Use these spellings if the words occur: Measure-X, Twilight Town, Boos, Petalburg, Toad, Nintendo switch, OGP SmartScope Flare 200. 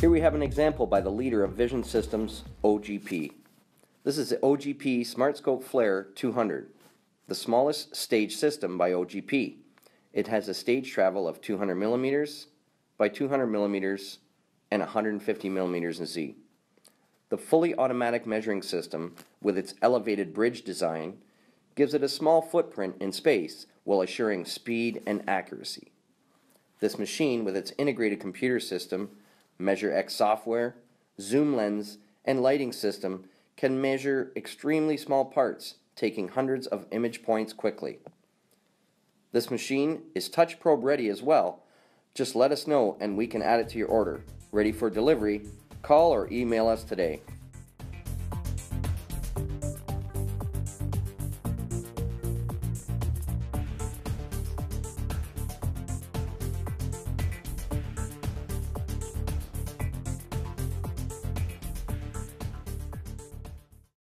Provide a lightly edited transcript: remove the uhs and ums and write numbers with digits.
Here we have an example by the leader of Vision Systems, OGP. This is the OGP SmartScope Flare 200, the smallest stage system by OGP. It has a stage travel of 200 millimeters by 200 millimeters and 150 millimeters in Z. The fully automatic measuring system, with its elevated bridge design, gives it a small footprint in space while assuring speed and accuracy. This machine, with its integrated computer system, Measure-X software, zoom lens, and lighting system, can measure extremely small parts, taking hundreds of image points quickly. This machine is touch probe ready as well. Just let us know and we can add it to your order. Ready for delivery? Call or email us today.